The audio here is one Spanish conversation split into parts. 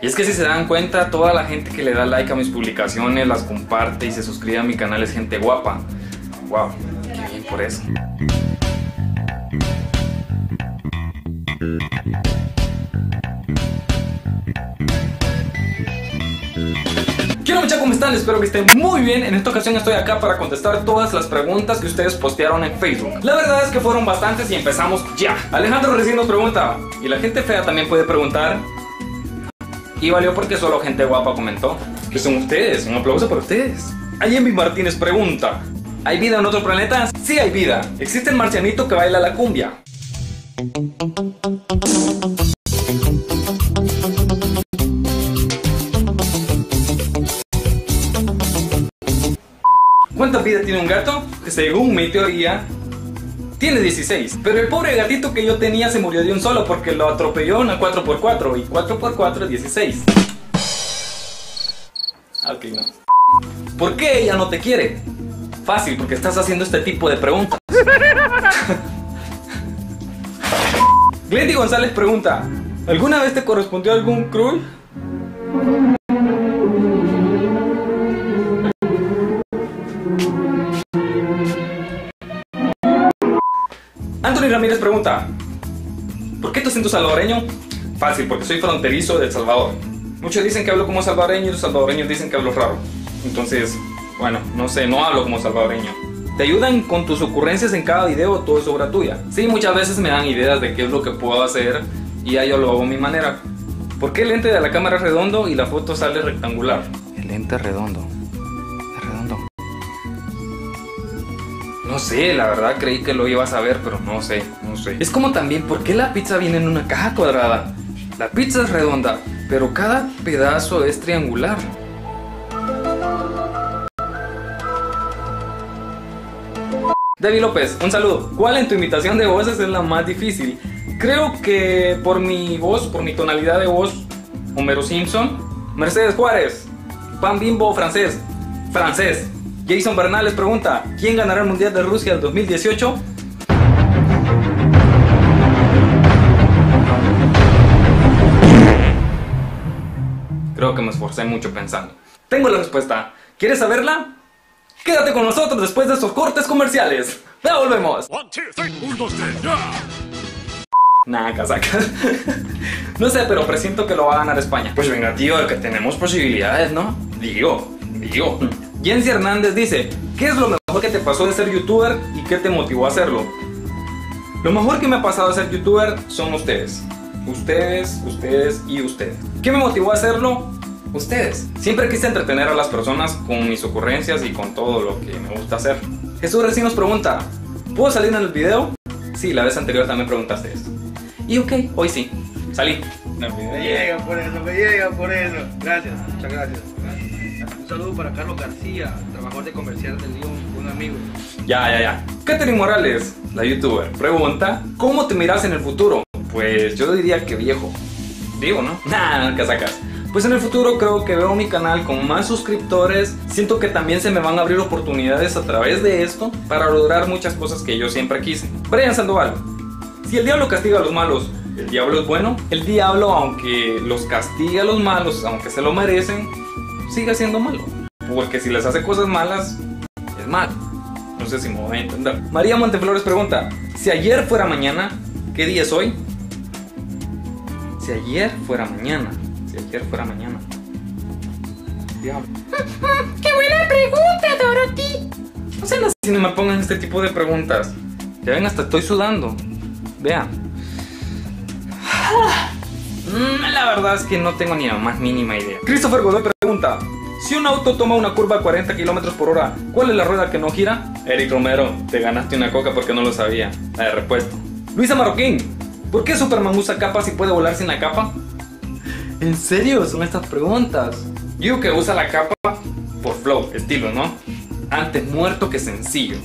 Y es que si se dan cuenta, toda la gente que le da like a mis publicaciones, las comparte y se suscribe a mi canal es gente guapa. Wow, qué bien por eso. ¿Cómo están? Espero que estén muy bien. En esta ocasión estoy acá para contestar todas las preguntas que ustedes postearon en Facebook. La verdad es que fueron bastantes y empezamos ya. Alejandro recién nos pregunta, ¿y la gente fea también puede preguntar? Y valió porque solo gente guapa comentó. Que son ustedes, un aplauso para ustedes. Ayemi Martínez pregunta, ¿hay vida en otro planeta? Sí hay vida. Existe el marcianito que baila la cumbia. ¿Cuántas vidas tiene un gato? Que según mi teoría, tiene 16. Pero el pobre gatito que yo tenía se murió de un solo porque lo atropelló una 4x4. Y 4x4 es 16. Ok, no. ¿Por qué ella no te quiere? Fácil, porque estás haciendo este tipo de preguntas. Glendi González pregunta, ¿alguna vez te correspondió algún crush? Anthony Ramírez pregunta, ¿por qué te siento salvadoreño? Fácil, porque soy fronterizo de El Salvador. Muchos dicen que hablo como salvadoreño y los salvadoreños dicen que hablo raro. Entonces, bueno, no sé, no hablo como salvadoreño. ¿Te ayudan con tus ocurrencias en cada video? Todo es obra tuya. Sí, muchas veces me dan ideas de qué es lo que puedo hacer y ya yo lo hago a mi manera. ¿Por qué el lente de la cámara es redondo y la foto sale rectangular? El lente es redondo. No sé, la verdad creí que lo ibas a ver, pero no sé. Es como también, ¿por qué la pizza viene en una caja cuadrada? La pizza es redonda, pero cada pedazo es triangular. David López, un saludo. ¿Cuál en tu imitación de voces es la más difícil? Creo que por mi voz, por mi tonalidad de voz, Homero Simpson, Mercedes Juárez, Pan Bimbo francés, Jason Bernal les pregunta, ¿quién ganará el Mundial de Rusia del 2018? Creo que me esforcé mucho pensando. Tengo la respuesta. ¿Quieres saberla? Quédate con nosotros después de estos cortes comerciales. ¡Ya volvemos! 1, 2, 3, 1, 2, 3, ya. Nah, casaca. No sé, pero presiento que lo va a ganar España. Pues venga, tío, que tenemos posibilidades, ¿no? Digo. Yensi Hernández dice, ¿qué es lo mejor que te pasó de ser youtuber y qué te motivó a hacerlo? Lo mejor que me ha pasado de ser youtuber son ustedes. Ustedes y ustedes. ¿Qué me motivó a hacerlo? Ustedes. Siempre quise entretener a las personas con mis ocurrencias y con todo lo que me gusta hacer. Jesús recién nos pregunta, ¿puedo salir en el video? Sí, la vez anterior también preguntaste eso. Y ok, hoy sí, salí. Me llega por eso. Gracias, muchas gracias. Un saludo para Carlos García, trabajador de comercial del León, un amigo. Ya. Catherine Morales, la youtuber, pregunta, ¿cómo te miras en el futuro? Pues yo diría que viejo. Digo, ¿no? Nah, ¿qué sacas? Pues en el futuro creo que veo mi canal con más suscriptores. Siento que también se me van a abrir oportunidades a través de esto para lograr muchas cosas que yo siempre quise. Bryan Sandoval, si el diablo castiga a los malos, ¿el diablo es bueno? El diablo, aunque los castiga a los malos, aunque se lo merecen, sigue siendo malo, porque si les hace cosas malas, es malo. No sé si me voy a entender. María Monteflores pregunta, si ayer fuera mañana, ¿qué día es hoy? Si ayer fuera mañana. Diablo. ¡Qué buena pregunta, Dorothy! No sé si no me pongan este tipo de preguntas. Ya ven, hasta estoy sudando. Vean. La verdad es que no tengo ni la más mínima idea. Christopher Godoy pregunta, si un auto toma una curva a 40 km/h, ¿cuál es la rueda que no gira? Eric Romero, te ganaste una coca porque no lo sabía. La de repuesto. Luisa Marroquín, ¿por qué Superman usa capa si puede volar sin la capa? ¿En serio? Son estas preguntas. Yo que usa la capa por flow, estilo, ¿no? Antes muerto que sencillo.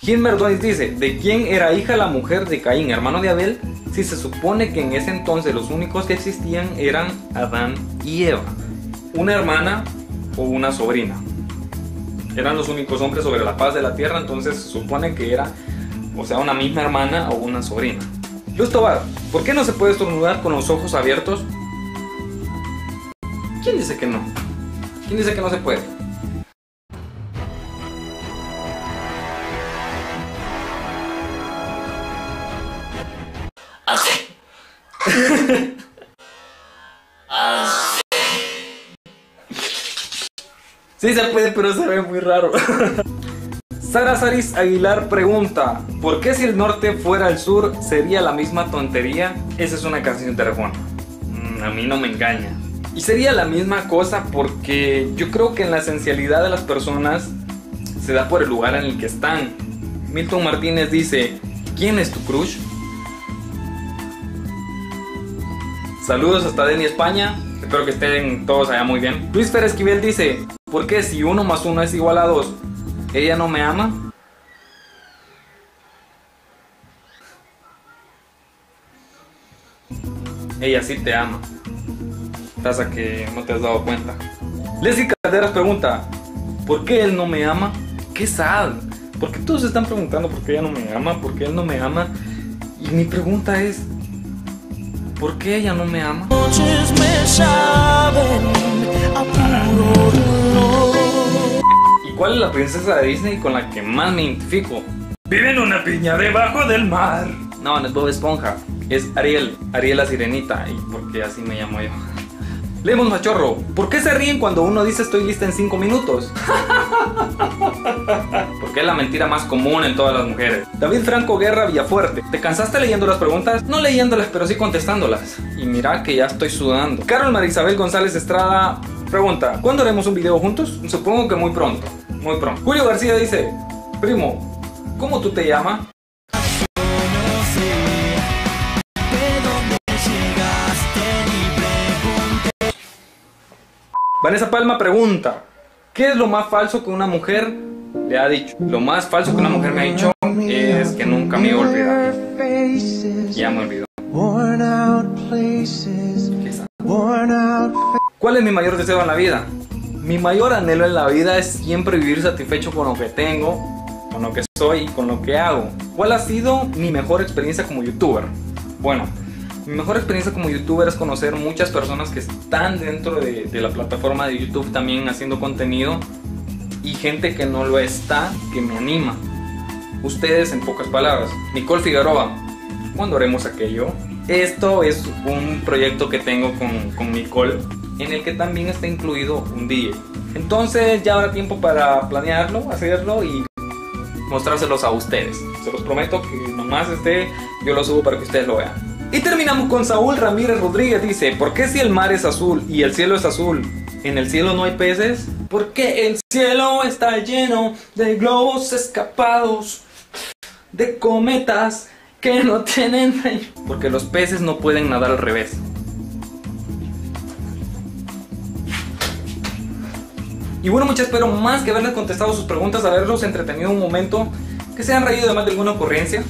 Jim Merdones dice, ¿de quién era hija la mujer de Caín, hermano de Abel? Si se supone que en ese entonces los únicos que existían eran Adán y Eva. Una hermana o una sobrina. Eran los únicos hombres sobre la faz de la tierra, entonces se supone que era o sea, una misma hermana o una sobrina. Justobar, ¿por qué no se puede estornudar con los ojos abiertos? ¿Quién dice que no? ¿Quién dice que no se puede? Sí se puede, pero se ve muy raro. Sara Saris Aguilar pregunta, ¿por qué si el norte fuera el sur sería la misma tontería? Esa es una canción de Arjona. A mí no me engaña. Y sería la misma cosa porque yo creo que en la esencialidad de las personas se da por el lugar en el que están. Milton Martínez dice, ¿quién es tu crush? Saludos hasta Deni España, espero que estén todos allá muy bien. Luis Pérez Quibel dice, ¿por qué si 1 más 1 es igual a 2? ¿Ella no me ama? Ella sí te ama. Pasa que no te has dado cuenta. Lesslie Calderas pregunta, ¿por qué él no me ama? ¡Qué sad! Porque todos se están preguntando por qué ella no me ama, por qué él no me ama. Y mi pregunta es, ¿por qué ella no me ama? Noches me saben a puro dolor. ¿Y cuál es la princesa de Disney con la que más me identifico? Vive en una piña debajo del mar. No, no es Bob Esponja, es Ariel. Ariel la sirenita, y porque así me llamo yo. Leemos Machorro, ¿por qué se ríen cuando uno dice estoy lista en 5 minutos? Porque es la mentira más común en todas las mujeres. David Franco Guerra Villafuerte, ¿te cansaste leyendo las preguntas? No leyéndolas, pero sí contestándolas. Y mira que ya estoy sudando. Carol María Isabel González Estrada pregunta, ¿cuándo haremos un video juntos? Supongo que muy pronto, muy pronto. Julio García dice, primo, ¿cómo tú te llamas? Vanessa Palma pregunta, ¿qué es lo más falso que una mujer le ha dicho? Lo más falso que una mujer me ha dicho es que nunca me iba a olvidar. Ya me olvidó. ¿Cuál es mi mayor deseo en la vida? Mi mayor anhelo en la vida es siempre vivir satisfecho con lo que tengo, con lo que soy y con lo que hago. ¿Cuál ha sido mi mejor experiencia como youtuber? Bueno, mi mejor experiencia como youtuber es conocer muchas personas que están dentro de la plataforma de YouTube también haciendo contenido, y gente que no lo está, que me anima. Ustedes, en pocas palabras. Nicole Figueroa, ¿cuándo haremos aquello? Esto es un proyecto que tengo con Nicole, en el que también está incluido un DJ. Entonces ya habrá tiempo para planearlo, hacerlo y mostrárselos a ustedes. Se los prometo que nomás yo lo subo para que ustedes lo vean. Y terminamos con Saúl Ramírez Rodríguez, dice, ¿por qué si el mar es azul y el cielo es azul, en el cielo no hay peces? Porque el cielo está lleno de globos escapados, de cometas que no tienen... Porque los peces no pueden nadar al revés. Y bueno, muchachos, espero más que haberles contestado sus preguntas, haberlos entretenido un momento, que se hayan reído de más de alguna ocurrencia.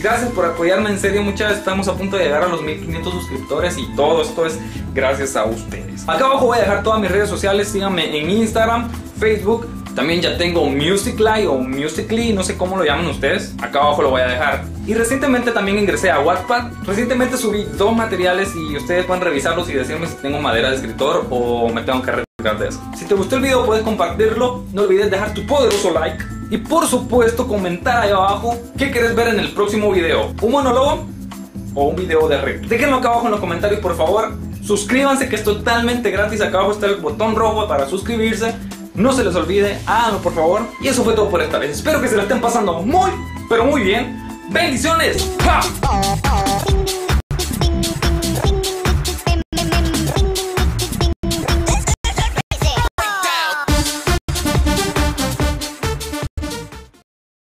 Gracias por apoyarme, en serio, muchas veces estamos a punto de llegar a los 1500 suscriptores y todo esto es gracias a ustedes. Acá abajo voy a dejar todas mis redes sociales, síganme en Instagram, Facebook, también ya tengo Musicly o Musicly, no sé cómo lo llaman ustedes, acá abajo lo voy a dejar. Y recientemente también ingresé a Wattpad, recientemente subí 2 materiales y ustedes pueden revisarlos y decirme si tengo madera de escritor o me tengo que arreglar de eso. Si te gustó el video puedes compartirlo, no olvides dejar tu poderoso like. Y por supuesto comentar ahí abajo qué querés ver en el próximo video, un monólogo o un video de reto. Déjenlo acá abajo en los comentarios por favor, suscríbanse que es totalmente gratis, acá abajo está el botón rojo para suscribirse, no se les olvide, háganlo por favor. Y eso fue todo por esta vez, espero que se la estén pasando muy, pero muy bien, bendiciones. ¡Ja!